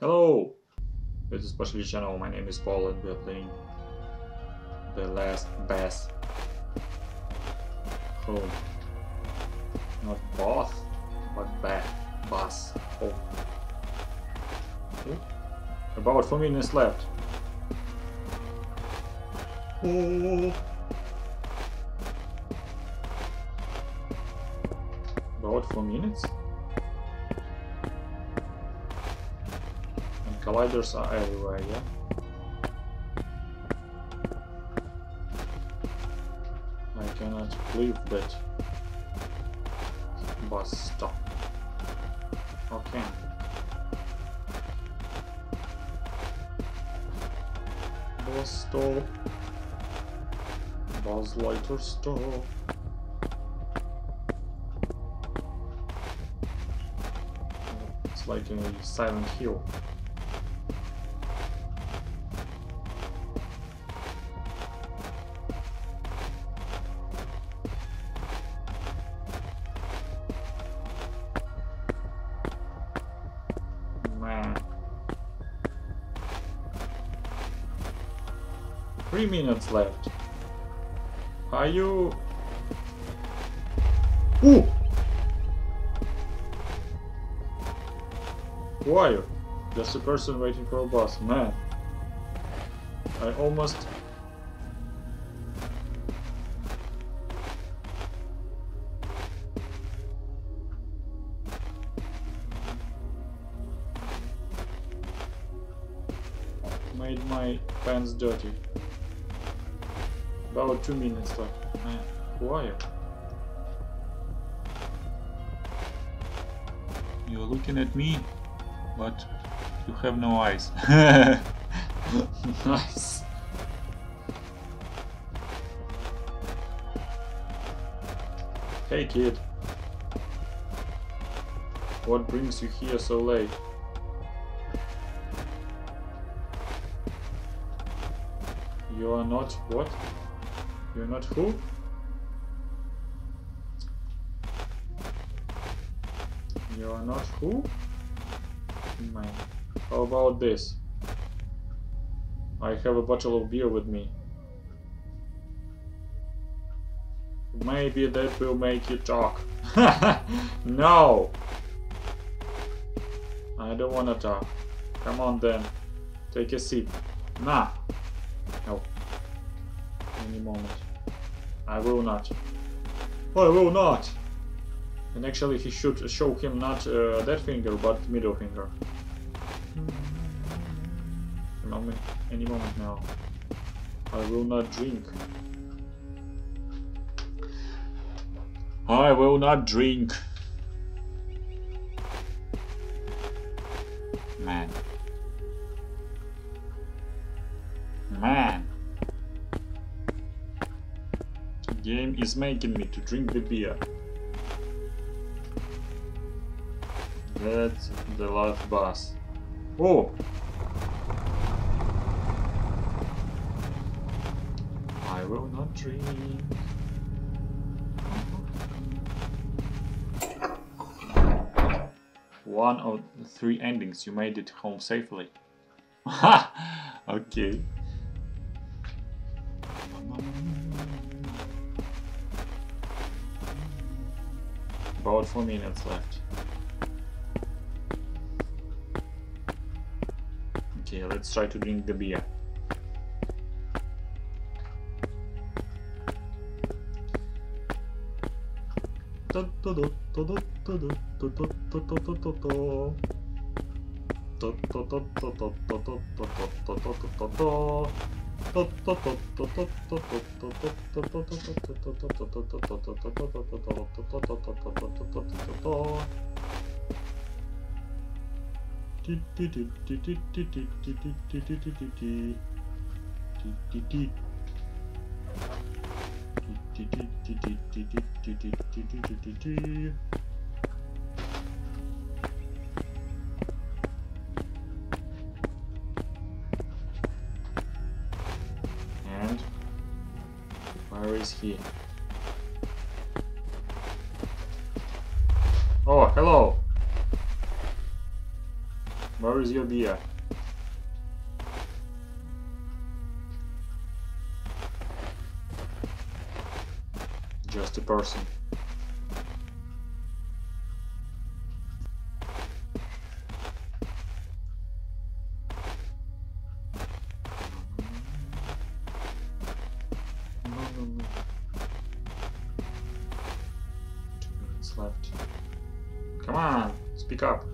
Hello! This is Pashali Channel, my name is Paul and we are playing The Last Bass. Oh. Not boss, but bass. Oh. Okay. About 4 minutes left. Oh. About 4 minutes? Gliders are everywhere, yeah? I cannot believe that bus stop. Okay. Bus stop. Bus lighter stop. It's like a Silent Hill. Man. 3 minutes left. Are you? Ooh! Who are you? Just a person waiting for a bus. Man. I almost... made my pants dirty. About 2 minutes left. Man, who are you? You're looking at me, but you have no eyes. Nice. Hey kid, what brings you here so late? You are not what? You are not who? You are not who? Man. How about this? I have a bottle of beer with me. Maybe that will make you talk. No! I don't wanna talk. Come on then. Take a sip. Nah. No. Any moment. I will not. I will not! And actually he should show him not that finger, but middle finger. Any moment now. I will not drink. I will not drink. Man. Man, the game is making me to drink the beer. That's the last bus. Oh, I will not drink. One of the 3 endings. You made it home safely. Ha! Okay. About 4 minutes left. Okay, let's try to drink the beer. Where is he? Oh, hello! Where is your beer? Just a person. Left. Come on, speak up.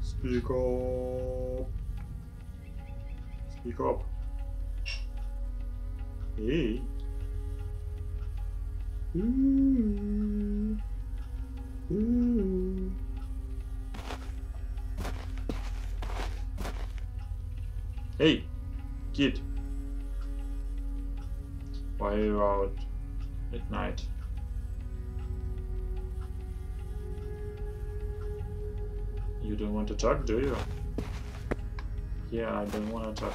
Speak up. Speak up. Hey. Ooh. Ooh. Hey, kid. Why are you out at night? You don't want to talk, do you? Yeah, I don't want to talk,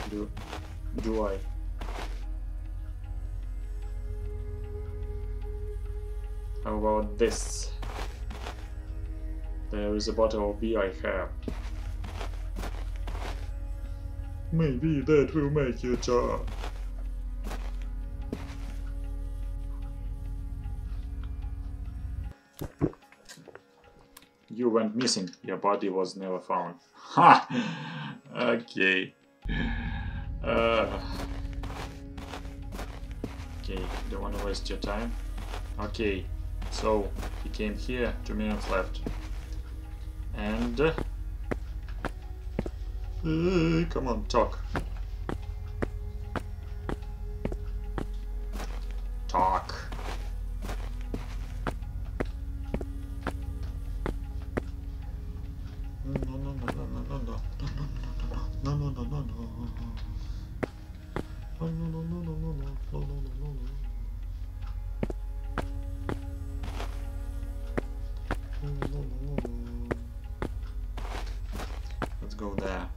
do I? How about this? There is a bottle of beer I have. Maybe that will make you talk. You went missing. Your body was never found. Ha! Okay. Okay, don't want to waste your time. Okay, so he came here, 2 minutes left. And... come on, talk. Talk. Let's go there.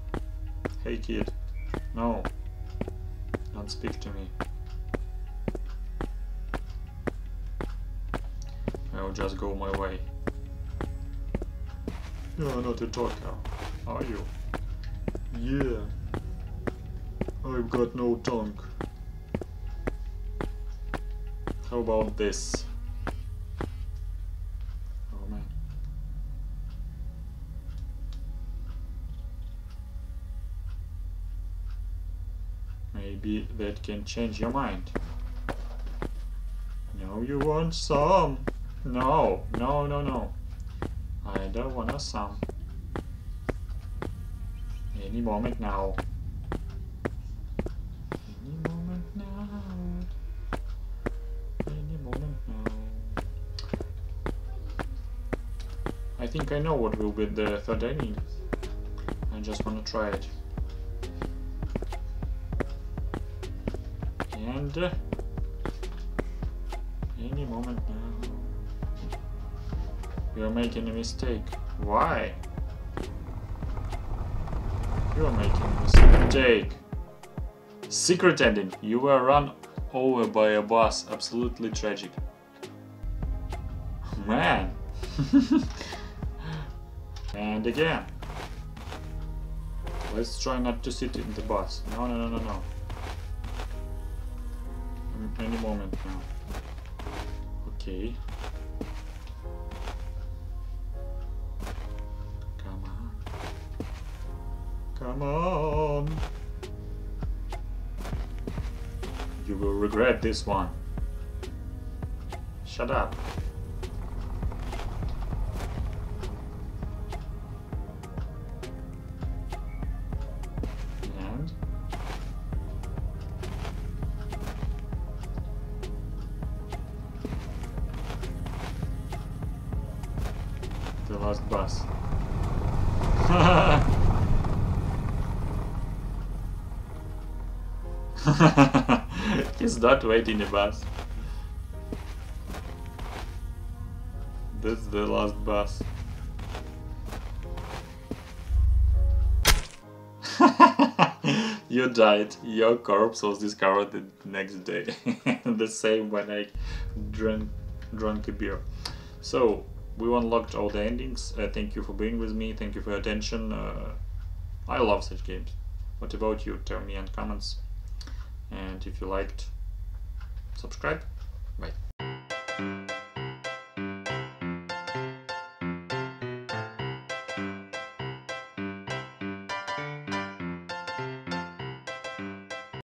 Hey kid, no, don't speak to me. I'll just go my way. You're not a talker, are you? Yeah, I've got no tongue. How about this? Oh man. Maybe that can change your mind. No, you want some? No, no, no, no. I don't want some. Any moment now. Any moment now. Any moment now. I think I know what will be the third ending. I just wanna try it. And any moment now. You're making a mistake. Why? You're making a mistake. Secret ending. You were run over by a bus. Absolutely tragic. Man. And again. Let's try not to sit in the bus. No, no, no, no, no. Any moment now. Okay. Come on! You will regret this one. Shut up. And? The last bus. Haha! He's not waiting the bus. That's the last bus. You died. Your corpse was discovered the next day. The same when I drank a beer. So we unlocked all the endings. Thank you for being with me. Thank you for your attention. I love such games. What about you? Tell me in comments. And if you liked, subscribe. Bye.